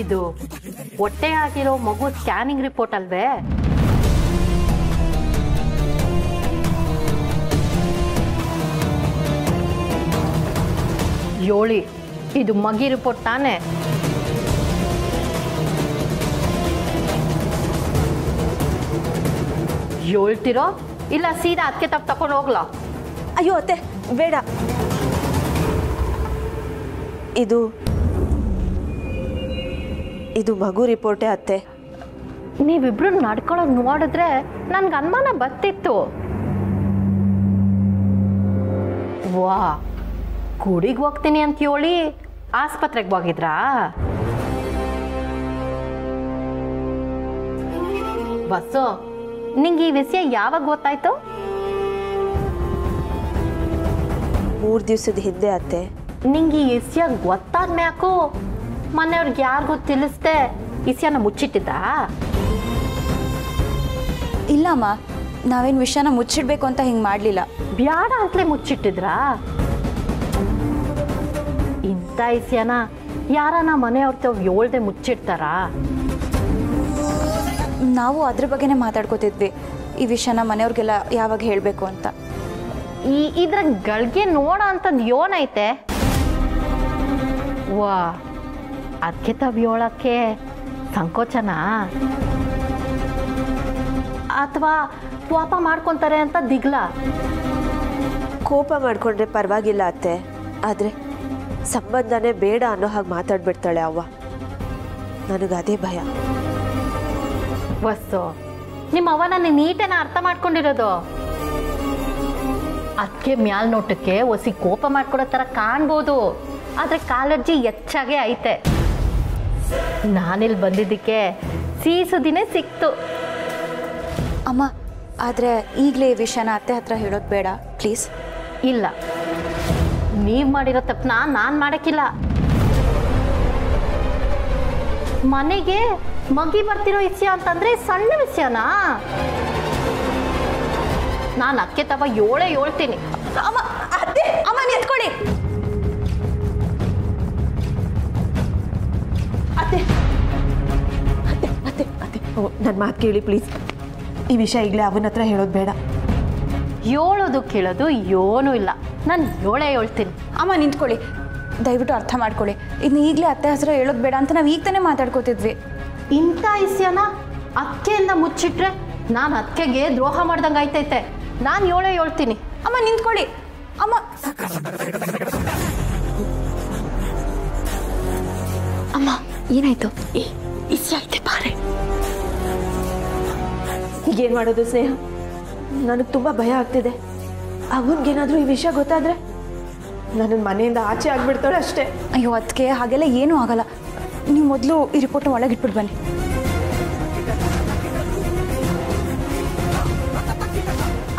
ಆಗಿದ್ದು ಒಟ್ಟೆ ಆಗಿರೋ ಮಗು ಸ್ಕ್ಯಾನಿಂಗ್ ರಿಪೋರ್ಟ್ ಅಲ್ವೇ? ಯೋಳಿ, ಇದು ಮಗಿ ರಿಪೋರ್ಟ್ ತಾನೆ? ಯೋಳ್ತಿರೋ ಇಲ್ಲ ಸೀದಾ ಅದಕ್ಕೆ ತಕೊಂಡು ಹೋಗ್ಲಾ? ಅಯ್ಯೋ ಅತ್ತೆ ಬೇಡ, ಇದು ಇದು ಮಗು ರಿಪೋರ್ಟೇ ಅತ್ತೆ. ನೀವಿಬ್ರು ನಡ್ಕೊಳ್ಳೋದು ನೋಡಿದ್ರೆ ನನ್ಗೆ ಅನುಮಾನ ಬರ್ತಿತ್ತು. ವಾ, ಗುಡಿಗೆ ಹೋಗ್ತೀನಿ ಅಂತ ಹೇಳಿ ಆಸ್ಪತ್ರೆಗೆ ಹೋಗಿದ್ರಾ? ಬಸ್ಸು, ನಿಂಗೆ ಈ ವಿಷಯ ಯಾವಾಗ ಗೊತ್ತಾಯ್ತು? 3 ದಿವಸದ ಹಿಂದೆ ಅತ್ತೆ. ನಿಂಗೆ ಈ ವಿಷಯ ಗೊತ್ತಾದ್ಮ್ಯಾಕೋ ಮನೆಯವ್ರಿಗೆ ಯಾರಿಗೂ ತಿಳಿಸ್ದೆ ವಿಷಯನ ಮುಚ್ಚಿಟ್ಟಿದ್ದ? ಇಲ್ಲಮ್ಮ, ನಾವೇನು ವಿಷಯನ ಮುಚ್ಚಿಡ್ಬೇಕು ಅಂತ ಹಿಂಗೆ ಮಾಡಲಿಲ್ಲ. ಬ್ಯಾಡ ಅಂತಲೇ ಮುಚ್ಚಿಟ್ಟಿದ್ರಾ? ಇಂಥ ವಿಷಯನ ಯಾರನ್ನ ಮನೆಯವ್ರ ಹೇಳ್ದೆ ಮುಚ್ಚಿಡ್ತಾರಾ? ನಾವು ಅದ್ರ ಬಗ್ಗೆನೇ ಮಾತಾಡ್ಕೋತಿದ್ವಿ, ಈ ವಿಷಯನ ಮನೆಯವ್ರಿಗೆಲ್ಲ ಯಾವಾಗ ಹೇಳಬೇಕು ಅಂತ. ಈ ಇದ್ರ ಗಳಿಗೆ ನೋಡೋ ಅಂಥದ್ದು ಏನೈತೆ? ವಾ, ಅದಕ್ಕೆ ತಾವ್ಯೋಳಕ್ಕೆ ಸಂಕೋಚನಾ ಅಥವಾ ಕೋಪ ಮಾಡ್ಕೊತಾರೆ ಅಂತ ದಿಗ್ಲ? ಕೋಪ ಮಾಡ್ಕೊಂಡ್ರೆ ಪರವಾಗಿಲ್ಲ ಅತ್ತೆ, ಆದರೆ ಸಂಬಂಧನೇ ಬೇಡ ಅನ್ನೋ ಹಾಗೆ ಮಾತಾಡ್ಬಿಡ್ತಾಳೆ ಅವ್ವ. ನನಗದೇ ಭಯ. ವಸ್ತು, ನಿಮ್ಮ ಅವ್ವ ನಾನು ನೀಟೇನ ಅರ್ಥ ಮಾಡ್ಕೊಂಡಿರೋದು. ಅದಕ್ಕೆ ಮ್ಯಾಲ್ನೋಟಕ್ಕೆ ಒಸಿ ಕೋಪ ಮಾಡ್ಕೊಡೋ ಥರ ಕಾಣ್ಬೋದು, ಆದರೆ ಕಾಲರ್ಜಿ ಹೆಚ್ಚಾಗೆ ಐತೆ. ನಾನಿಲ್ಲಿ ಬಂದಿದ್ದಕ್ಕೆ ಸೀಸುದಿನೇ ಸಿಕ್ತು. ಅಮ್ಮ, ಆದರೆ ಈಗಲೇ ಈ ವಿಷಯನ ಅತ್ತೆ ಹತ್ರ ಹೇಳೋದು ಬೇಡ ಪ್ಲೀಸ್. ಇಲ್ಲ, ನೀವು ಮಾಡಿರೋ ತಪ್ಪನ್ನ ನಾನು ಮಾಡೋಕ್ಕಿಲ್ಲ. ಮನೆಗೆ ಮಗಿ ಬರ್ತಿರೋ ವಿಷಯ ಅಂತಂದರೆ ಸಣ್ಣ ವಿಷಯನಾ? ನಾನು ಅಕ್ಕೆ ತವ ಯೋಳೇ ಹೇಳ್ತೀನಿ. ಅಮ್ಮ, ಅತ್ತೆ, ಅಮ್ಮ ನಿಂತ್ಕೊಡಿ. ಅತ್ತೆ ಅತ್ತೆ ಅತ್ತೆ ಅತ್ತೆ ನನ್ನ ಮಾತು ಕೇಳಿ ಪ್ಲೀಸ್. ಈ ವಿಷಯ ಈಗಲೇ ಅವನ ಹತ್ರ ಹೇಳೋದು ಬೇಡ. ಹೇಳೋದು ಕೇಳೋದು ಏನೂ ಇಲ್ಲ, ನಾನು ಯೋಳೆ ಹೇಳ್ತೀನಿ. ಅಮ್ಮ ನಿಂತ್ಕೊಳ್ಳಿ, ದಯವಿಟ್ಟು ಅರ್ಥ ಮಾಡ್ಕೊಳ್ಳಿ. ಇನ್ನು ಈಗಲೇ ಅತ್ತೆ ಹತ್ರ ಹೇಳೋದು ಬೇಡ ಅಂತ ನಾವು ಈಗ ತಾನೇ ಮಾತಾಡ್ಕೋತಿದ್ವಿ. ಇಂಥ ವಿಷಯನ ಅಕ್ಕೆಯಿಂದ ಮುಚ್ಚಿಟ್ರೆ ನಾನು ಅತ್ತೆಗೆ ದ್ರೋಹ ಮಾಡ್ದಂಗೆ ಆಯ್ತೈತೆ. ನಾನು ಯೋಳೆ ಹೇಳ್ತೀನಿ. ಅಮ್ಮ ನಿಂತ್ಕೊಳ್ಳಿ. ಅಮ್ಮ ಅಮ್ಮ ಏನಾಯ್ತು? ಇಷ್ಟ ಐತೆ ಬಾರೆ. ಈಗೇನು ಮಾಡೋದು ಸ್ನೇಹ? ನನಗೆ ತುಂಬ ಭಯ ಆಗ್ತಿದೆ. ಅವನಿಗೇನಾದರೂ ಈ ವಿಷಯ ಗೊತ್ತಾದರೆ ನನ್ನ ಮನೆಯಿಂದ ಆಚೆ ಆಗಿಬಿಡ್ತಾಳೆ ಅಷ್ಟೇ. ಅಯ್ಯೋ ಅದಕ್ಕೆ ಹಾಗೆಲ್ಲ ಏನೂ ಆಗಲ್ಲ. ನೀವು ಮೊದಲು ಈ ರಿಪೋರ್ಟ್ ಒಳಗಿಟ್ಬಿಟ್ಟು ಬನ್ನಿ.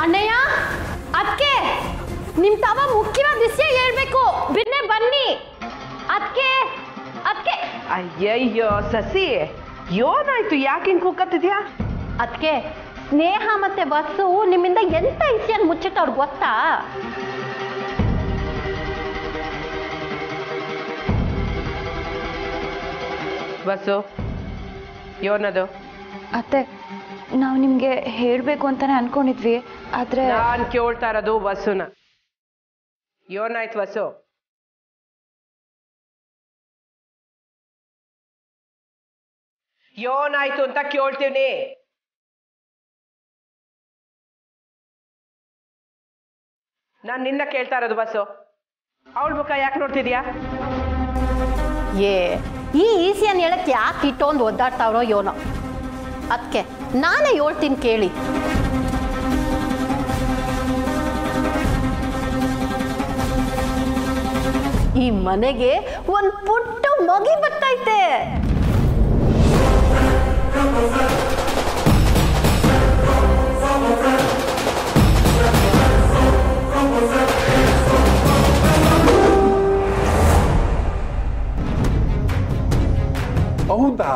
ಅಣ್ಣಯ್ಯ, ಅದಕ್ಕೆ ನಿಮ್ಮ ತವ ಮುಖ್ಯವಾದ ವಿಷಯ ಹೇಳ್ಬೇಕು. ಬಿನ್ನೆ ಬನ್ನಿ. ಅದಕ್ಕೆ ಅದಕ್ಕೆ ಅಯ್ಯಯ್ಯೋ ಸಸಿ, ಏನಾಯ್ತು? ಯಾಕೆ ಹಿಂಗೆ ಕೂಕತ್ತಿದ್ಯಾ? ಅದಕ್ಕೆ ಸ್ನೇಹ ಮತ್ತೆ ಬಸ್ಸು ನಿಮ್ಮಿಂದ ಎಂತ ವಿಷಯ ಮುಚ್ಚಿಟ್ಟು ಅವ್ರಿಗೆ ಗೊತ್ತಾ? ಬಸ್ಸು, ಏನದು? ಅತ್ತೆ, ನಾವು ನಿಮ್ಗೆ ಹೇಳಬೇಕು ಅಂತಾನೆ ಅನ್ಕೊಂಡಿದ್ವಿ, ಆದ್ರೆ ನಾನು ಕೇಳ್ತಾ ಇರೋದು ಬಸ್ಸುನ. ಏನಾಯ್ತು ಬಸ್ಸು? ಏನಾಯ್ತು ಅಂತ ಕೇಳ್ತೀನಿ. ನಾನು ನಿನ್ನ ಕೇಳ್ತಾ ಇರೋದು ಬಸ್ಸು. ಅವಳ ಮುಖ ಯಾಕೆ ನೋಡ್ತಿದ್ಯಾ? ಈ ಈಸಿಯನ್ ಹೇಳಕ್ಕೆ ಯಾಕೆ ಇಟ್ಟೊಂದು ಒದ್ದಾಡ್ತಾವ್ರೋ ಯೋನೋ? ಅದಕ್ಕೆ ನಾನೇ ಹೇಳ್ತೀನಿ ಕೇಳಿ. ಈ ಮನೆಗೆ ಒಂದು ಪುಟ್ಟ ಮಗಿ ಬರ್ತೈತೆ. ಹೌದಾ?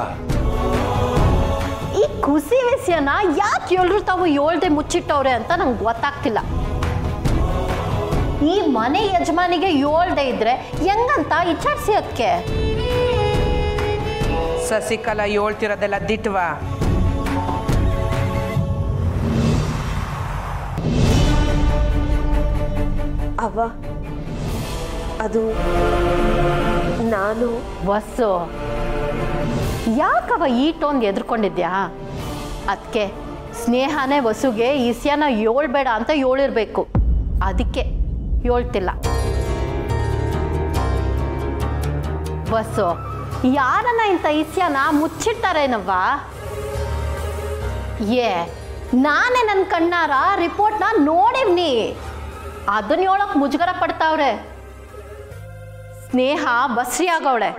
ಈ ಖುಷಿ ವಿಷಯನ ಯಾಕೆ ಎಲ್ರು ತಾವು ಹೇಳ್ದೆ ಮುಚ್ಚಿಟ್ಟವ್ರೆ ಅಂತ ನಂಗೆ ಗೊತ್ತಾಗ್ತಿಲ್ಲ. ಈ ಮನೆ ಯಜಮಾನಿಗೆ ಹೇಳ್ದೆ ಇದ್ರೆ ಹೆಂಗಂತ ವಿಚಾರಿಸಿ ಅದಕ್ಕೆ ಸಸಿಕಲ ಹೇಳ್ತಿರೋದೆಲ್ಲ ದಿಟ್ವಾ? ಅವ್ವ ಅದು ನಾನು ವಸ್ಸು. ಯಾಕವ ಈ ಟೋನ್ ಎದ್ರುಕೊಂಡಿದ್ಯಾ? ಅದಕ್ಕೆ ಸ್ನೇಹನೇ ವಸುಗೆ ಈಸ್ಯಾನ ಹೇಳ್ಬೇಡ ಅಂತ ಹೇಳಿರಬೇಕು, ಅದಕ್ಕೆ ಹೇಳ್ತಿಲ್ಲ. ವಸು ಯಾರನ್ನ ಇಂಥ ಈಸ್ಯಾನ ಮುಚ್ಚಿಟ್ಟಾರೇನವ್ವ? ಏ ನಾನೇ ನನ್ನ ಕಣ್ಣಾರ ರಿಪೋರ್ಟ್ನ ನೋಡಿವ್ನಿ, ಅದನ್ನ ಹೇಳೋಕೆ ಮುಜುಗರ ಪಡ್ತಾವ್ರೆ. ಸ್ನೇಹ ಬಸ್ರಿ ಆಗವಳೆ.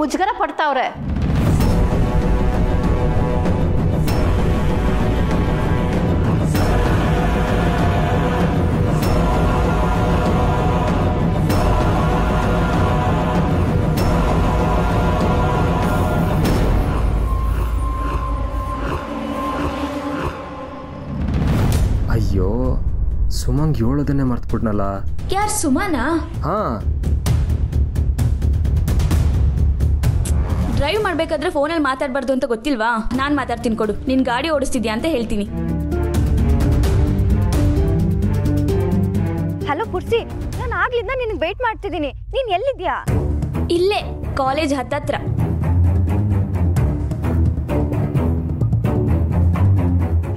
ಮುಜುಗರ ಪಡ್ತಾವ್ರೆ. ಅಯ್ಯೋ, ಸುಮಂಗ್ ಹೇಳೋದನ್ನೇ ಮರ್ತ್ಬಿಟ್ನಲ್ಲ. ಯಾರು, ಸುಮನಾ? ಹಾ, ಡ್ರೈವ್ ಮಾಡಬೇಕಾದ್ರೆ ಫೋನಲ್ಲಿ ಮಾತಾಡಬಾರ್ದು ಅಂತ ಗೊತ್ತಿಲ್ವಾ? ನಾನು ಮಾತಾಡ್ತೀನಿ ಕೊಡು, ನಿನ್ನ ಗಾಡಿ ಓಡಿಸ್ತಿದ್ಯಾ ಅಂತ ಹೇಳ್ತೀನಿ. ಹಲೋ ಪುರ್ಸಿ, ನಾನು ಆಗ್ಲಿಂದ ನಿನಗೆ ವೇಟ್ ಮಾಡ್ತಿದ್ದೀನಿ, ನೀನು ಎಲ್ಲಿದ್ಯಾ? ಇಲ್ಲೇ ಕಾಲೇಜ್ ಹತ್ತತ್ರ.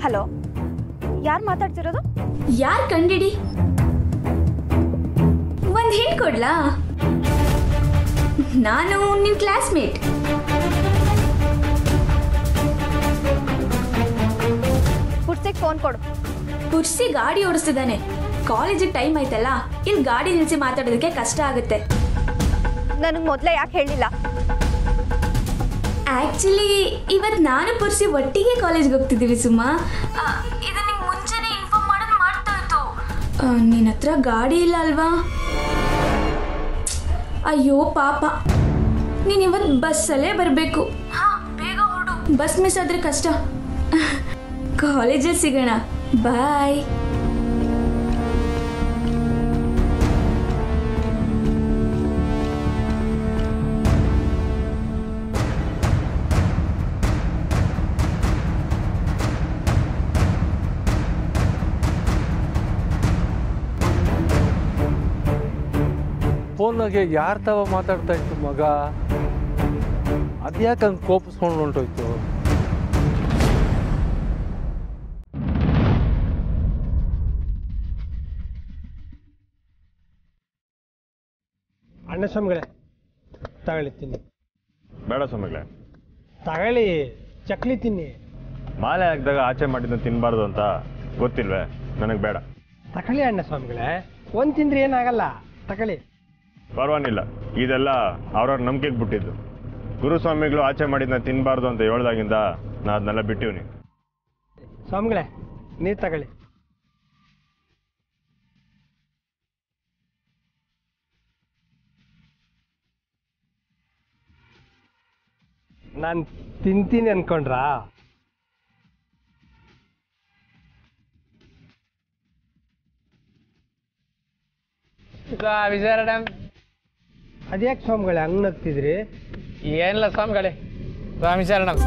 ಹಲೋ, ಯಾರು ಮಾತಾಡ್ತಿರೋದು? ಯಾರು ಕಂಡಿಡಿ? ಒಂದು ಹಿಂಟ್ ಕೊಡ್ಲಾ? ನಾನು ನಿಮ್ಮ ಕ್ಲಾಸ್ಮೇಟ್. ಪುರ್ಸಿಗೆ ಫೋನ್ ಕೊಡು. ಪುರ್ಸಿ ಗಾಡಿ ಓಡಿಸ್ತಿದ್ದಾನೆ, ಕಾಲೇಜಿಗೆ ಟೈಮ್ ಆಯ್ತಲ್ಲ, ಇಲ್ಲಿ ಗಾಡಿ ನಿಲ್ಸಿ ಮಾತಾಡೋದಕ್ಕೆ ಕಷ್ಟ ಆಗುತ್ತೆ. ನನಗೆ ಮೊದಲೇ ಯಾಕೆ ಹೇಳಿಲ್ಲ? ಆಕ್ಚುಲಿ ಇವತ್ತು ನಾನು ಪುರ್ಸಿ ಒಟ್ಟಿಗೆ ಕಾಲೇಜ್ಗೆ ಹೋಗ್ತಿದ್ದೀವಿ ಸುಮ್ಮ, ಇದು ನಿಮ್ಗೆ ಮುಂಚೆನೇ ಇನ್ಫಾರ್ಮ್ ಮಾಡೋದು ಮಾಡ್ತಾ ಇತ್ತು. ನಿನ್ನ ಹತ್ರ ಗಾಡಿ ಇಲ್ಲ ಅಲ್ವಾ? ಅಯ್ಯೋ ಪಾಪ, ನೀನು ಇವತ್ತು ಬಸ್ಸಲ್ಲೇ ಬರಬೇಕು. ಹಾಂ, ಬೇಗ ಹೊರಡು, ಬಸ್ ಮಿಸ್ ಆದರೆ ಕಷ್ಟ. ಕಾಲೇಜಲ್ಲಿ ಸಿಗೋಣ, ಬಾಯ್. ಫೋನಾಗೆ ಯಾರ ತಾವ ಮಾತಾಡ್ತಾ ಇತ್ತು ಮಗ? ಅದ್ಯಾಕೆ ಹಂಗೆ ಕೋಪಿಸ್ಕೊಂಡು ಹೊಂಟೋಯ್ತು? ಅಣ್ಣ ಸ್ವಾಮಿಗಳೇ ತಗೊಳ್ಳಿ ತಿನ್ನಿ. ಬೇಡ ಸ್ವಾಮಿಗಳೇ. ತಗೊಳ್ಳಿ, ಚಕ್ಲಿ ತಿನ್ನಿ. ಮಾಲೆ ಹಾಕಿದಾಗ ಆಚೆ ಮಾಡಿದ ತಿನ್ನಬಾರ್ದು ಅಂತ ಗೊತ್ತಿಲ್ವೇ? ನನಗೆ ಬೇಡ. ತಗೊಳ್ಳಿ ಅಣ್ಣ ಸ್ವಾಮಿಗಳೇ, ಒಂದು ತಿಂದ್ರೆ ಏನಾಗಲ್ಲ, ತಗೊಳ್ಳಿ. ಪರವಾಗಿಲ್ಲ, ಇದೆಲ್ಲ ಅವ್ರವ್ರ ನಂಬಿಕೆಗೆ ಬಿಟ್ಟಿದ್ದು. ಗುರುಸ್ವಾಮಿಗಳು ಆಚೆ ಮಾಡಿದ್ನ ತಿನ್ನಬಾರ್ದು ಅಂತ ಹೇಳ್ದಾಗಿಂದ ನಾ ಅದನ್ನೆಲ್ಲ ಬಿಟ್ಟಿವ್ನಿ. ಸ್ವಾಮಿಗಳೇ ನೀರು ತಗೊಳ್ಳಿ. ನಾನು ತಿಂತೀನಿ ಅನ್ಕೊಂಡ್ರಾ? ವಿಜಯ್, ಅದ್ಯಾಕೆ ಸ್ವಾಮಿಗಳೇ ಹಂಗೆ ನಗ್ತಿದ್ರಿ? ಏನಿಲ್ಲ ಸ್ವಾಮಿಗಳೇ, ಸ್ವಾಮಿ ಶರಣಂ.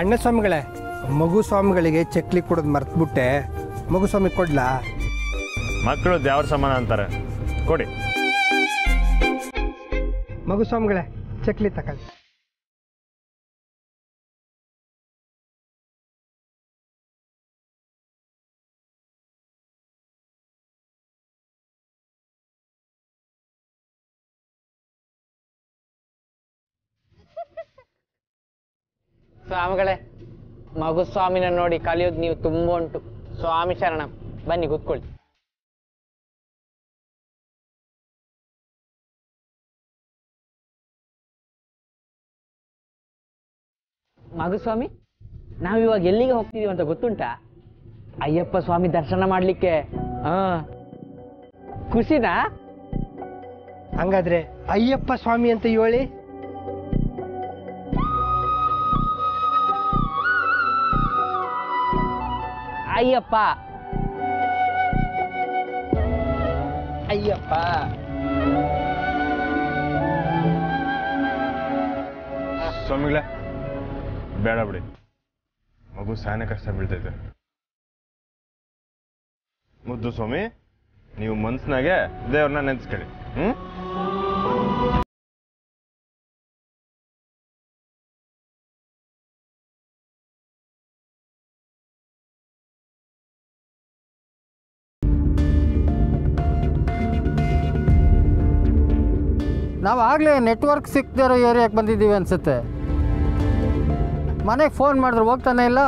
ಅಣ್ಣ ಸ್ವಾಮಿಗಳೇ, ಮಗು ಸ್ವಾಮಿಗಳಿಗೆ ಚಕ್ಲಿ ಕೊಡೋದು ಮರ್ತ್ಬಿಟ್ಟೆ. ಮಗು ಸ್ವಾಮಿ ಕೊಡ್ಲಾ? ಮಕ್ಕಳು ದೇವ್ರ ಸಮಾನ ಅಂತಾರೆ, ಕೊಡಿ. ಮಗು ಸ್ವಾಮಿಗಳೇ ಚಕ್ಲಿ ತಗೊಳ್ಳಿ. ಸ್ವಾಮಿಗಳೇ, ಮಗು ಸ್ವಾಮಿನ ನೋಡಿ ಕಲಿಯೋದು ನೀವು ತುಂಬ ಉಂಟು. ಸ್ವಾಮಿ ಶರಣಂ. ಬನ್ನಿ ಕೂತ್ಕೊಳ್ಳಿ. ಮಾಧುಸ್ವಾಮಿ ನಾವು ಇವಾಗ ಎಲ್ಲಿಗೆ ಹೋಗ್ತಿದೀವಿ ಅಂತ ಗೊತ್ತುಂಟಾ? ಅಯ್ಯಪ್ಪ ಸ್ವಾಮಿ ದರ್ಶನ ಮಾಡಲಿಕ್ಕೆ. ಖುಷಿನಾ? ಹಂಗಾದ್ರೆ ಅಯ್ಯಪ್ಪ ಸ್ವಾಮಿ ಅಂತ ಹೇಳಿ. ಅಯ್ಯಪ್ಪ ಅಯ್ಯಪ್ಪ ಸ್ವಾಮಿಗಳೇ, ಬೇಡ ಬಿಡಿ, ಮಗು ಸಾಯನ ಕಷ್ಟ ಬೀಳ್ತೈತೆ. ಮುದ್ದು ಸ್ವಾಮಿ, ನೀವು ಮನ್ಸಿನಾಗೆ ದೇವ್ರನ್ನ ನೆನ್ಸ್ಕೊಳ್ಳಿ. ನಾವು ಆಗಲೇ ನೆಟ್ವರ್ಕ್ ಸಿಕ್ಕದೇ ಇರೋ ಏರಿಯಾಕ್ಕೆ ಬಂದಿದ್ದೀವಿ ಅನಿಸುತ್ತೆ. ಮನೆಗೆ ಫೋನ್ ಮಾಡಿದ್ರೆ ಹೋಗ್ತಾನೆ ಇಲ್ಲ.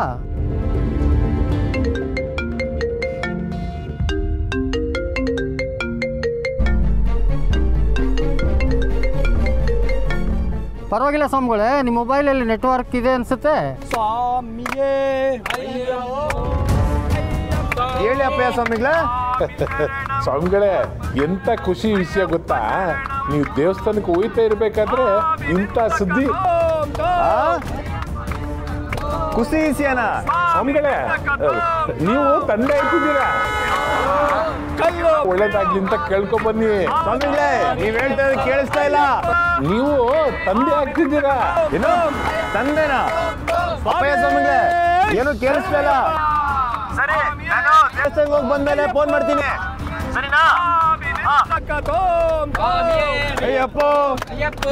ಪರವಾಗಿಲ್ಲ ಸ್ವಾಮಿಗಳೇ, ನಿಮ್ಮ ಮೊಬೈಲಲ್ಲಿ ನೆಟ್ವರ್ಕ್ ಇದೆ ಅನಿಸುತ್ತೆ. ಸ್ವಾಮಿಯೇ ಹೇಳಿ ಅಪ್ಪಯ್ಯ ಸ್ವಾಮಿಗಳೇ. ಸ್ವಾಮಿಗಳೇ, ಎಂಥ ಖುಷಿ ವಿಷಯ ಗೊತ್ತಾ? ನೀವು ದೇವಸ್ಥಾನಕ್ಕೆ ಹೋಗ್ತಾ ಇರಬೇಕಾದ್ರೆ ಇಂಥ ಸುದ್ದಿ ಖುಷಿ ವಿಷಯನಾ? ಸ್ವಾಮಿಗಳೇ, ನೀವು ತಂದೆ ಇಟ್ಟಿದ್ದೀರಾ, ಒಳ್ಳೇದಾಗ್ಲಿ ಅಂತ ಕೇಳ್ಕೊಂಬನ್ನಿ. ಸ್ವಾಮಿಗಳೇ, ನೀವ್ ಹೇಳ್ತಾ ಇದ್ರೆ ಕೇಳಿಸ್ತಾ ಇಲ್ಲ, ನೀವು ತಂದೆ ಆಗ್ತಿದ್ದೀರಾ. ಏನೋ ತಂದೆನಾ? ಸ್ವಾಮಿಗಳೇ, ಏನು ಕೇಳಿಸ್ತಾ ಇಲ್ಲ. ಸರಿ, ನಾನು ದೇವಸ್ಥಾನಕ್ಕೆ ಹೋಗಿ ಬಂದ್ಮೇಲೆ ಫೋನ್ ಮಾಡ್ತೀನಿ, ಸರಿನಾ? ಅಯ್ಯಪ್ಪ ಅಯ್ಯಪ್ಪ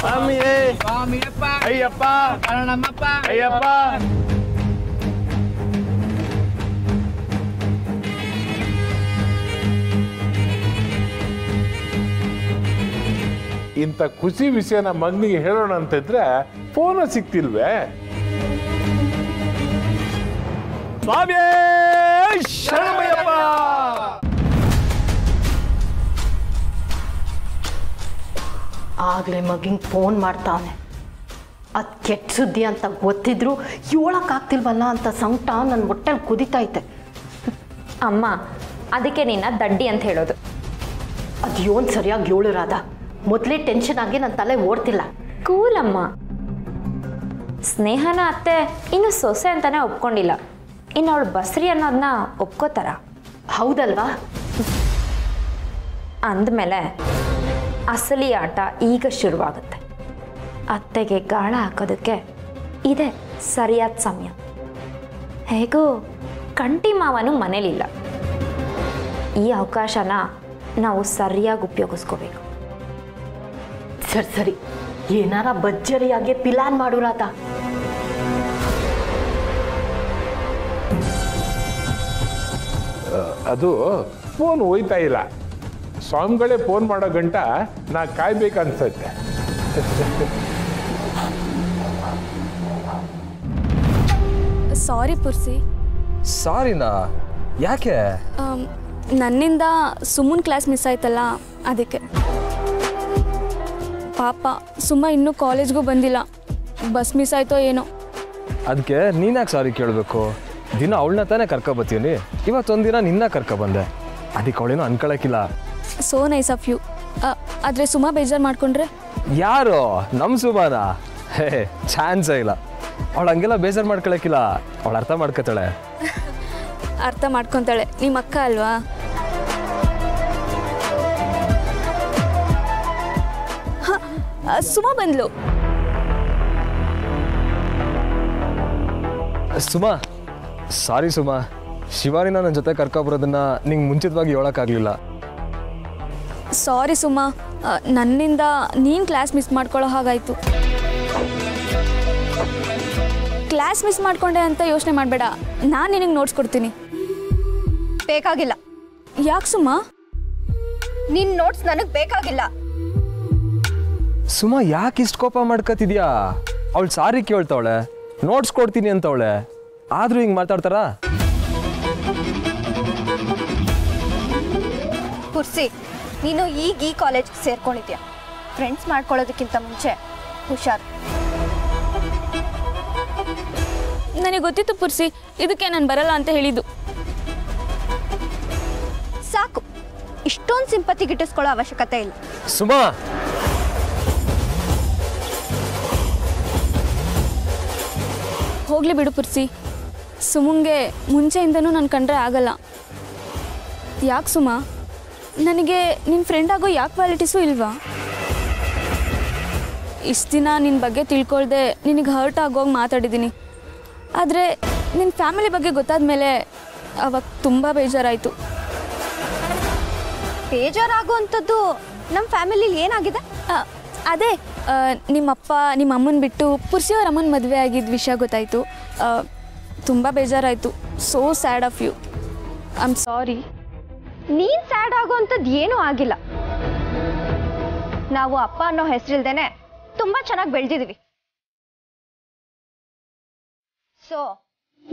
ಸ್ವಾಮಿಯೇ ಸ್ವಾಮಿಯಪ್ಪ ಅಯ್ಯಪ್ಪ ಕಾರಣಮ್ಮಪ್ಪ ಅಯ್ಯಪ್ಪ. ಇಂಥ ಖುಷಿ ವಿಷಯನ ಮಗನಿಗೆ ಹೇಳೋಣ ಅಂತ ಇದ್ರೆ ಫೋನ್ ಸಿಕ್ತಿಲ್ವೇ? ಸ್ವಾಮಿಯೇ ಶರಣಮಯ್ಯಪ್ಪ. ಆಗ್ಲೇ ಮಗಿಂಗ್ ಫೋನ್ ಮಾಡ್ತಾನೆ, ಅದು ಕೆಟ್ಟ ಸುದ್ದಿ ಅಂತ ಗೊತ್ತಿದ್ರು ಹೇಳಕ್ಕಾಗ್ತಿಲ್ವಲ್ಲ ಅಂತ ಸಂಕಟ ನನ್ನ ಹೊಟ್ಟೆಲಿ ಕುದಿತೈತೆ. ಅಮ್ಮ, ಅದಕ್ಕೆ ನಿನ್ನ ದಡ್ಡಿ ಅಂತ ಹೇಳೋದು. ಅದು ಯೋನ್ ಸರಿಯಾಗಿ ಹೇಳು ರಾಧಾ, ಮೊದಲೇ ಟೆನ್ಷನ್ ಆಗಿ ನನ್ನ ತಲೆ ಓಡ್ತಿಲ್ಲ. ಕೂಲಮ್ಮ, ಸ್ನೇಹನ ಅತ್ತೆ ಇನ್ನು ಸೊಸೆ ಅಂತಾನೆ ಒಪ್ಕೊಂಡಿಲ್ಲ, ಇನ್ನು ಅವಳು ಬಸ್ರಿ ಅನ್ನೋದನ್ನ ಒಪ್ಕೋತಾರ? ಹೌದಲ್ವಾ? ಅಂದಮೇಲೆ ಅಸಲಿ ಆಟ ಈಗ ಶುರುವಾಗುತ್ತೆ. ಅತ್ತೆಗೆ ಗಾಳ ಹಾಕೋದಕ್ಕೆ ಇದೇ ಸರಿಯಾದ ಸಮಯ. ಹೇಗೂ ಕಂಟಿ ಮಾವನೂ ಮನೇಲಿಲ್ಲ, ಈ ಅವಕಾಶನ ನಾವು ಸರಿಯಾಗಿ ಉಪಯೋಗಿಸ್ಕೋಬೇಕು. ಸರಿ ಸರಿ, ಏನಾರ ಭರ್ಜರಿಯಾಗಿ ಪಿಲಾನ್ ಮಾಡು ರಾಧಾ. ಅದು ಫೋನ್ ಹೋಯ್ತಾ ಇಲ್ಲ. ಸ್ವಾಮಿಗಳೇ ಫೋನ್ ಮಾಡೋ ಗಂಟ ನಾ ಕಾಯ್ಬೇಕನ್ಸತ್ತೆ. ಸಾರಿ ಪುರ್ಸಿ. ಸಾರಿನಾ? ಯಾಕೆ? ನನ್ನಿಂದ ಸುಮ್ಮನ್ ಕ್ಲಾಸ್ ಮಿಸ್ ಆಯ್ತಲ್ಲ, ಅದಕ್ಕೆ. ಪಾಪ ಸುಮ್ಮ ಇನ್ನೂ ಕಾಲೇಜ್ಗೂ ಬಂದಿಲ್ಲ, ಬಸ್ ಮಿಸ್ ಆಯ್ತೋ ಏನೋ. ಅದಕ್ಕೆ ನೀನ್ಯಾಕೆ ಸಾರಿ ಕೇಳಬೇಕು? ದಿನ ಅವಳನ್ನ ತಾನೇ ಕರ್ಕೊಬತ್ತೀನಿ, ಇವತ್ತೊಂದಿನ ನಿನ್ನ ಕರ್ಕೊಬಂದೆ, ಅದಕ್ಕೆ ಅವಳೇನು ಅನ್ಕೊಳಕ್ಕಿಲ್ಲ. So nice of you. ಆದರೆ ಸುಮಾ ಬೇಜಾರು ಮಾಡ್ಕೊಂಡ್ರೆ? ಯಾರು ನಮ್ಮ ಸುಮಾನ? ಹೇ, ಚಾನ್ಸೇ ಇಲ್ಲ. ಅವಳು ಹಂಗೆಲ್ಲ ಬೇಜಾರು ಮಾಡ್ಕೊಳಕ್ಕಿಲ್ಲ, ಅವಳು ಅರ್ಥ ಮಾಡ್ಕೊತಾಳೆ. ಅರ್ಥ ಮಾಡ್ಕೊತಾಳೆ, ನಿಮ್ಮ ಅಕ್ಕ ಅಲ್ವಾ? ಸುಮಾ ಬಂದ್ಲು. ಸುಮಾ, ಸಾರಿ ಸುಮಾ, ಶಿವಾನಿನ ನನ್ನ ಜೊತೆ ಕರ್ಕೊಬರೋದನ್ನ ನಿಂಗೆ ಮುಂಚಿತವಾಗಿ ಹೇಳೋಕ್ಕಾಗಲಿಲ್ಲ. ಸಾರಿ ಸುಮಾ, ನನ್ನಿಂದ ನೀನು ಕ್ಲಾಸ್ ಮಿಸ್ ಮಾಡ್ಕೊಳ್ಳೋ ಹಾಗಾಯಿತು. ಕ್ಲಾಸ್ ಮಿಸ್ ಮಾಡಿಕೊಂಡೆ ಅಂತ ಯೋಚನೆ ಮಾಡಬೇಡ, ನಾನು ನಿನಗೆ ನೋಟ್ಸ್ ಕೊಡ್ತೀನಿ. ಬೇಕಾಗಿಲ್ಲ. ಯಾಕೆ ಸುಮಾ? ನಿನ್ನ ನೋಟ್ಸ್ ನನಗೆ ಬೇಕಾಗಿಲ್ಲ. ಸುಮಾ, ಯಾಕೆ ಇಷ್ಟು ಕೋಪ ಮಾಡ್ಕೊತಿದ್ಯಾ? ಅವಳು ಸಾರಿ ಕೇಳ್ತಾವಳೆ, ನೋಟ್ಸ್ ಕೊಡ್ತೀನಿ ಅಂತವಳೆ, ಆದರೂ ಹಿಂಗೆ ಮಾತಾಡ್ತಾರ? ಪುರ್ಸಿ, ನೀನು ಈಗ ಈ ಕಾಲೇಜ್ಗೆ ಸೇರ್ಕೊಂಡಿದ್ಯಾ, फ्रेंड्स मोदक्किंत मुंचे हुषार नन गु पुर्सी इदक्के नानु बरल्ल अंत हेळिदु साकु इष्टोंद सिंपति गिट्टिस्कोळ्ळो आवश्यकते इल्ल सुमा होगली बिडु पुर्सी सुमुंगे मुंचेयिंदनू नानु कंड्रे आगल्ल याके सुमा ನನಗೆ ನಿಮ್ಮ ಫ್ರೆಂಡ್ ಆಗೋ ಯಾವ ಕ್ವಾಲಿಟೀಸ್ ಇಲ್ವಾ ಇಷ್ಟು ದಿನ ನಿನ್ನ ಬಗ್ಗೆ ತಿಳ್ಕೊಳ್ಳದೆ ನಿನಗೆ ಹರ್ಟ್ ಆಗೋಂಗೆ ಮಾತಾಡಿದಿನಿ ಆದರೆ ನಿನ್ನ ಫ್ಯಾಮಿಲಿ ಬಗ್ಗೆ ಗೊತ್ತಾದ ಮೇಲೆ ಅವಾಗ ತುಂಬಾ ಬೇಜಾರಾಯಿತು ಬೇಜಾರಾಗುವಂತದ್ದು ನಮ್ಮ ಫ್ಯಾಮಿಲಿಲಿ ಏನಾಗಿದೆ ಅದೇ ನಿಮ್ಮ ಅಪ್ಪ ನಿಮ್ಮ ಅಮ್ಮನ ಬಿಟ್ಟು ಪುರ್ಸಿಯವರ ಅಮ್ಮನ ಮದುವೆ ಆಗಿದ ವಿಷಯ ಗೊತ್ತಾಯಿತು ತುಂಬಾ ಬೇಜಾರಾಯಿತು so sad of you I am sorry ನೀನ್ ಸ್ಯಾಡ್ ಆಗೋಂತದ್ದು ಏನೂ ಆಗಿಲ್ಲ ನಾವು ಅಪ್ಪ ಅನ್ನೋ ಹೆಸರಿಲ್ದೇನೆ ತುಂಬಾ ಚೆನ್ನಾಗಿ ಬೆಳೆದಿದ್ದೀವಿ ಸೋ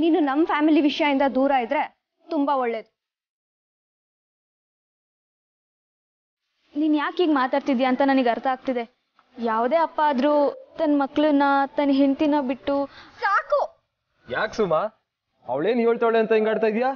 ನೀನು ನಮ್ಮ ಫ್ಯಾಮಿಲಿ ವಿಷಯದಿಂದ ದೂರ ಇದ್ರೆ ತುಂಬಾ ಒಳ್ಳೆಯದು ನೀನ್ ಯಾಕೆ ಹೀಗೆ ಮಾತಾಡ್ತಿದ್ದೀಯ ಅಂತ ನನಗೆ ಅರ್ಥ ಆಗ್ತಿದೆ ಯಾವುದೇ ಅಪ್ಪ ಆದ್ರೂ ತನ್ನ ಮಕ್ಕಳನ್ನ ತನ್ನ ಹೆಂಡತಿನ ಬಿಟ್ಟು ಸಾಕು ಯಾಕೆ ಸುಮಾ ಅವಳೇನ್ ಹೇಳ್ತಾಳೆ ಅಂತ ಹಿಂಗ ಆಡ್ತಾ ಇದೀಯಾ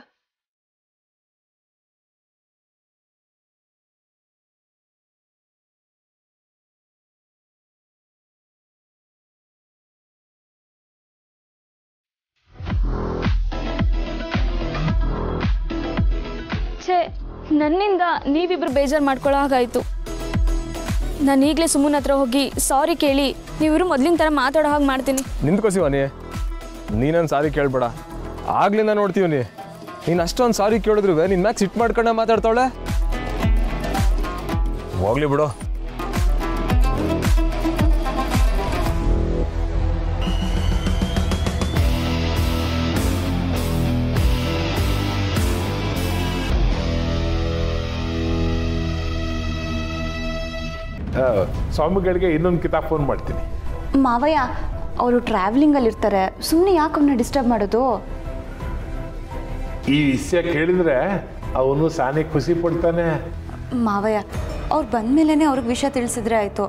ನನ್ನಿಂದ ನೀವಿಬ್ರು ಬೇಜಾರು ಮಾಡ್ಕೊಳ್ಳೋ ಹಾಗಾಯಿತು ನಾನು ಈಗಲೇ ಸುಮ್ಮನ ಹತ್ರ ಹೋಗಿ ಸಾರಿ ಕೇಳಿ ನೀವಿಬ್ರು ಮೊದಲಿನ ತರ ಮಾತಾಡೋ ಹಾಗೆ ಮಾಡ್ತೀನಿ ನಿಂತ್ಕೋಸಿವನಿ ನೀನನ್ ಸಾರಿ ಕೇಳಬೇಡ ಆಗ್ಲಿಂದ ನೋಡ್ತೀವನಿ ನೀನು ಅಷ್ಟೊಂದು ಸಾರಿ ಕೇಳಿದ್ರು ನಿನ್ನ ಮ್ಯಾಕ್ಸ್ ಇಟ್ ಮಾಡ್ಕೊಂಡೆ ಮಾತಾಡ್ತಾಳೆ ಹೋಗ್ಲಿ ಬಿಡು ಸ್ವಾಮಿಗಳಿಗೆ ಇನ್ನೊಂದು ಕಿತಾಬ್ ಫೋನ್ ಮಾಡ್ತೀನಿ ಮಾವಯ್ಯ ಅವರು ಟ್ರಾವೆಲಿಂಗ್ ಅಲ್ಲಿ ಇರ್ತಾರೆ ಸುಮ್ಮನೆ ಯಾಕೆ ಅವನ್ನ ಡಿಸ್ಟರ್ಬ್ ಮಾಡೋದು ಈ ವಿಷಯ ಕೇಳಿದ್ರೆ ಅವನು ಸಾನೆ ಖುಷಿ ಪಡ್ತಾನೆ ಮಾವಯ್ಯ ಅವರು ಬಂದ ಮೇಲೆನೇ ಅವರಿಗೆ ವಿಷಯ ತಿಳಿಸಿದ್ರೆ ಆಯ್ತು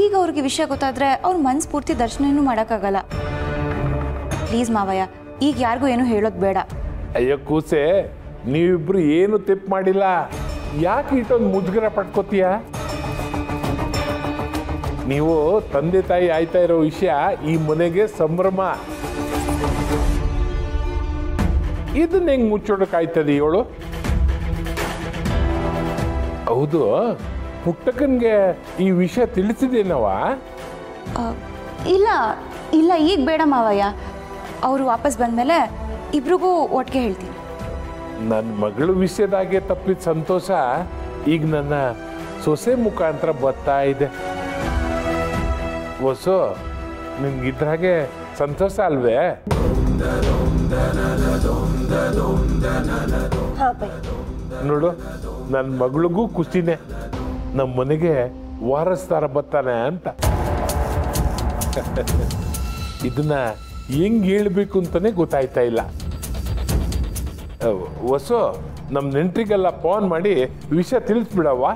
ಈಗ ಅವರಿಗೆ ವಿಷಯ ಗೊತ್ತಾದ್ರೆ ಅವರು ಮನಸ್ಪೂರ್ತಿ ದರ್ಶನನೂ ಮಾಡಕಾಗಲ್ಲ ಪ್ಲೀಸ್ ಮಾವಯ್ಯ ಈಗ ಯಾರಿಗೂ ಏನು ಹೇಳೋದು ಬೇಡ ಅಯ್ಯೋ ಕೂಸೆ ನೀವಿಬ್ರು ಏನು ತಪ್ಪು ಮಾಡಿಲ್ಲ ಯಾಕೆ ಇಷ್ಟೊಂದು ಮುಜುಗರ ಪಡ್ಕೋತೀಯಾ ನೀವು ತಂದೆ ತಾಯಿ ಆಯ್ತಾ ಇರೋ ವಿಷಯ ಈ ಮನೆಗೆ ಸಂಭ್ರಮ ಇದನ್ನ ಹೆಂಗ್ ಮುಚ್ಚೋಡಕ್ಕೆ ಆಯ್ತದೆ ಇವಳು ಹೌದು ಪುಟ್ಟಕನ್ಗೆ ಈ ವಿಷಯ ತಿಳಿಸಿದೇನವಾ ಇಲ್ಲ ಇಲ್ಲ ಈಗ ಬೇಡ ಮಾವಯ್ಯ ಅವರು ವಾಪಸ್ ಬಂದ್ಮೇಲೆ ಇಬ್ರಿಗೂ ಒಟ್ಟಿಗೆ ಹೇಳ್ತೀನಿ ನನ್ನ ಮಗಳು ವಿಷಯದಾಗೆ ತಪ್ಪಿದ ಸಂತೋಷ ಈಗ ನನ್ನ ಸೊಸೆ ಮುಖಾಂತರ ಬರ್ತಾ ಇದೆ ಹೊಸು ನಿನ್ಗಿದ್ರ ಹಾಗೆ ಸಂತೋಷ ಅಲ್ವೇ ನೋಡು ನನ್ನ ಮಗಳಿಗೂ ಖುಷಿನೇ ನಮ್ಮ ಮನೆಗೆ ವಾರಸ್ತಾರ ಬರ್ತಾನೆ ಅಂತ ಇದನ್ನ ಹೆಂಗ್ ಹೇಳ್ಬೇಕು ಅಂತಾನೆ ಗೊತ್ತಾಯ್ತಾ ಇಲ್ಲ ಹೊಸು ನಮ್ಮ ನೆಂಟ್ರಿಗೆಲ್ಲ ಫೋನ್ ಮಾಡಿ ವಿಷಯ ತಿಳಿಸ್ಬಿಡವಾ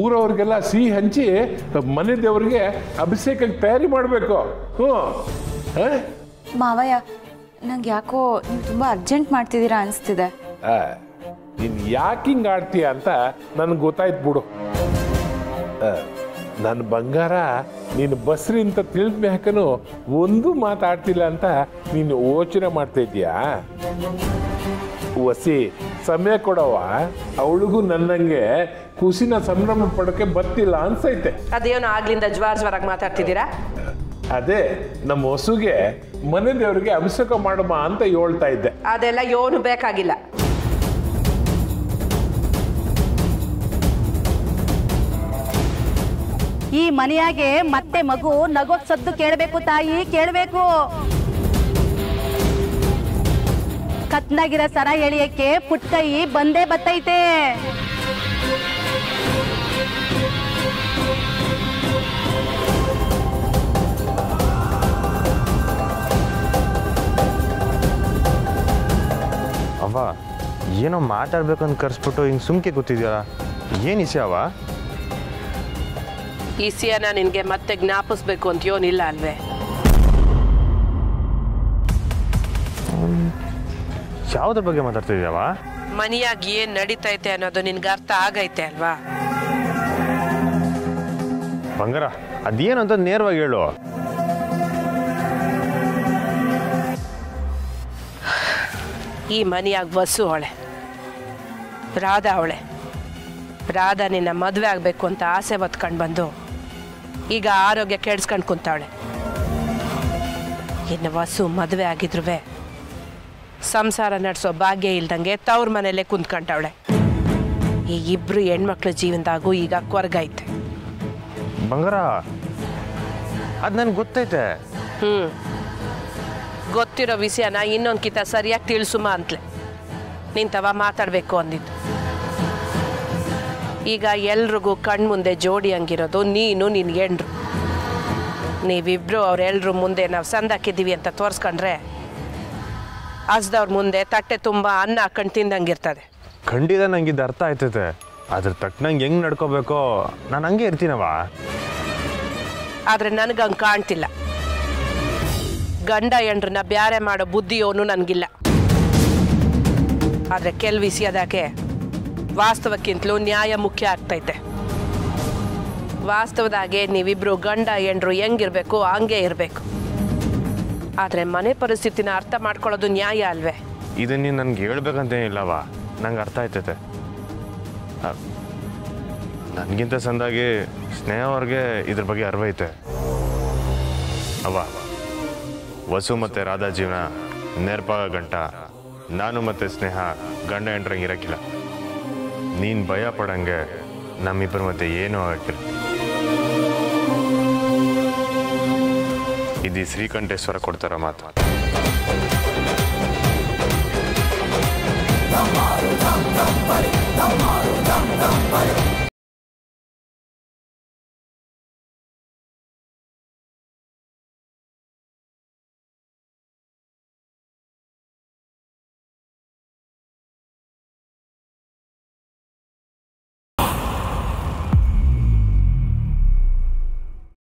ಊರವ್ರಿಗೆಲ್ಲ ಸಿಹಿ ಹಂಚಿ ಮನೆ ದೇವರಿಗೆ ಅಭಿಷೇಕಕ್ಕೆ ತಯಾರಿ ಮಾಡಬೇಕು ಹ್ಞೂ ಮಾವಯ್ಯ ನಂಗೆ ಯಾಕೋ ನೀವು ತುಂಬ ಅರ್ಜೆಂಟ್ ಮಾಡ್ತಿದ್ದೀರಾ ಅನಿಸ್ತಿದೆ ನೀನು ಯಾಕೆ ಹಿಂಗೆ ಆಡ್ತೀಯ ಅಂತ ನನಗೆ ಗೊತ್ತಾಯ್ತು ಬಿಡು ನನ್ನ ಬಂಗಾರ ನೀನು ಬಸ್ರಿ ಅಂತ ತಿಳಿದ ಮ್ಯಾಕನು ಒಂದು ಮಾತಾಡ್ತಿಲ್ಲ ಅಂತ ನೀನು ಯೋಚನೆ ಮಾಡ್ತಾ ಇದೀಯಾ ವಸಿ ಸಮಯ ಕೊಡವ ಅವಳಿಗೂ ನನ್ನಂಗೆ ಖುಷಿನ ಸಂಭ್ರಮ ಪಡೋಕೆ ಬರ್ತಿಲ್ಲ ಅನ್ಸೈತೆ ಅದೇನೋ ಆಗ್ಲಿಂದ ಜ್ವರಾಗಿ ಮಾತಾಡ್ತಿದ್ದೀರಾ ಅದೇ ನಮ್ಮ ಹೊಸುಗೆ ಮನೆ ದೇವರಿಗೆ ಅಭಿಷೇಕ ಮಾಡಮ್ಮ ಅಂತ ಹೇಳ್ತಾ ಇದ್ದೆ ಅದೆಲ್ಲ ಏನು ಬೇಕಾಗಿಲ್ಲ ಈ ಮನೆಯಾಗೆ ಮತ್ತೆ ಮಗು ನಗೋದ್ ಸದ್ದು ಕೇಳಬೇಕು ತಾಯಿ ಕೇಳಬೇಕು ಕತ್ನಾಗಿರೋ ಸರ ಎಳಿಯಕ್ಕೆ ಪುಟ್ಟೈ ಬಂದೇ ಬತ್ತೈತೆ ಅವ ಏನೋ ಮಾತಾಡ್ಬೇಕಂತ ಕರ್ಸ್ಬಿಟ್ಟು ಹಿಂಗೆ ಸುಮ್ಕೆ ಕೂತಿದ್ಯಲ್ಲ ಏನು ವಿಷಯ ಅವ ಈ ಸಿಯಾನ ನಿಮಗೆ ಮತ್ತೆ ಜ್ಞಾಪಿಸಬೇಕು ಅಂತ ಯೋನಿಲ್ಲ ಅಲ್ವೇ? ಯಾವುದರ ಬಗ್ಗೆ ಮಾತಾಡ್ತಿದ್ದೀಯಾ? ಮನೆಯಾಗಿ ಏನು ನಡೀತೈತೆ ಅನ್ನೋದು ನಿಮಗೆ ಅರ್ಥ ಆಗೈತೆ ಅಲ್ವಾ? ಬಂಗಾರ ಅದೇನು ಅಂತ ನೇರವಾಗಿ ಹೇಳು. ಈ ಮನೆಯಾಗಿ ವಸು ಅವಳೆ, ರಾಧಾ ಅವಳೆ. ರಾಧಾ ನಿನ್ನ ಮದುವೆ ಆಗಬೇಕು ಅಂತ ಆಸೆ ಹೊತ್ಕೊಂಡು ಬಂದು ಈಗ ಆರೋಗ್ಯ ಕೆಡಿಸ್ಕೊಂಡು ಕುಂತಾವಳೆ. ಇನ್ನು ವಸು ಮದುವೆ ಆಗಿದ್ರು ಸಂಸಾರ ನಡೆಸೋ ಭಾಗ್ಯ ಇಲ್ದಂಗೆ ತವ್ರ ಮನೆಯಲ್ಲೇ ಕುಂತ್ಕೊಂಡವಳೆ. ಈ ಇಬ್ಬರು ಹೆಣ್ಮಕ್ಳ ಜೀವನದಾಗೂ ಈಗ ಕೊರಗೈತೆ. ಬಂಗಾರ ಅದು ನನಗೆ ಗೊತ್ತೈತೆ. ಗೊತ್ತಿರೋ ವಿಷಯನ ಇನ್ನೊಂದು ಕಿತ ಸರಿಯಾಗಿ ತಿಳಿಸುಮ ಅಂತಲೇ ನಿಂತವ ಮಾತಾಡಬೇಕು ಅಂದಿದ್ದು. ಈಗ ಎಲ್ರಿಗೂ ಕಣ್ಮುಂದೆ ಜೋಡಿ ಹಂಗಿರೋದು ನೀನು ನಿನ್ಗೆಂಡ್ರು. ನೀವಿಬ್ಬರು ಅವರೆಲ್ಲರೂ ಮುಂದೆ ನಾವು ಸಂದಾಕಿದ್ದೀವಿ ಅಂತ ತೋರಿಸ್ಕೊಂಡ್ರೆ ಹಸ್ದವ್ರ ಮುಂದೆ ತಟ್ಟೆ ತುಂಬ ಅನ್ನ ಹಾಕೊಂಡು ತಿಂದಂಗಿರ್ತದೆ. ಖಂಡಿತ ನಂಗೆ ಇದು ಅರ್ಥ ಆಯ್ತೈತೆ. ಅದ್ರ ತಕ್ಕನಂಗೆ ಹೆಂಗೆ ನಡ್ಕೋಬೇಕೋ ನಾನು ಹಂಗೆ ಇರ್ತೀನವ. ಆದರೆ ನನಗೆ ಹಂಗೆ ಕಾಣ್ತಿಲ್ಲ. ಗಂಡ ಹೆಂಡ್ರನ್ನ ಬ್ಯಾರೆ ಮಾಡೋ ಬುದ್ಧಿಯೋನು ನನಗಿಲ್ಲ. ಆದರೆ ಕೆಲ ವಿಷಯದಾಗೆ ವಾಸ್ತವಕ್ಕಿಂತಲೂ ನ್ಯಾಯ ಮುಖ್ಯ ಆಗ್ತೈತೆ. ವಾಸ್ತವದಾಗೆ ನೀವಿಬ್ಬರು ಗಂಡ ಹೆಂಡ್ರು ಹೆಂಗಿರಬೇಕು ಹಂಗೆ ಇರಬೇಕು. ಆದರೆ ಮನೆ ಪರಿಸ್ಥಿತಿನ ಅರ್ಥ ಮಾಡ್ಕೊಳ್ಳೋದು ನ್ಯಾಯ ಅಲ್ವೇ? ಇದನ್ನ ನನಗೆ ಹೇಳ್ಬೇಕಂತೇನಿಲ್ಲವ, ನಂಗೆ ಅರ್ಥ ಆಯ್ತೈತೆ. ನನಗಿಂತ ಸಂದಾಗಿ ಸ್ನೇಹ ಅವ್ರಿಗೆ ಇದ್ರ ಬಗ್ಗೆ ಅರಿವೈತೆ. ಅವ ವಸು ಮತ್ತು ರಾಧಾ ಜೀವನ ನೇರ್ಪಾಗ ಗಂಟ ನಾನು ಮತ್ತು ಸ್ನೇಹ ಗಂಡ ಹೆಂಡ್ರಂಗೆ ಇರೋಕ್ಕಿಲ್ಲ. ನೀನು ಭಯ ಪಡಂಗೆ ನಮ್ಮಿಬ್ಬರ ಮಧ್ಯೆ ಏನೂ ಆಗಿಲ್ಲ. ಇದು ಶ್ರೀಕಂಠೇಶ್ವರ ಕೊಡ್ತಾರ ಮಾತು.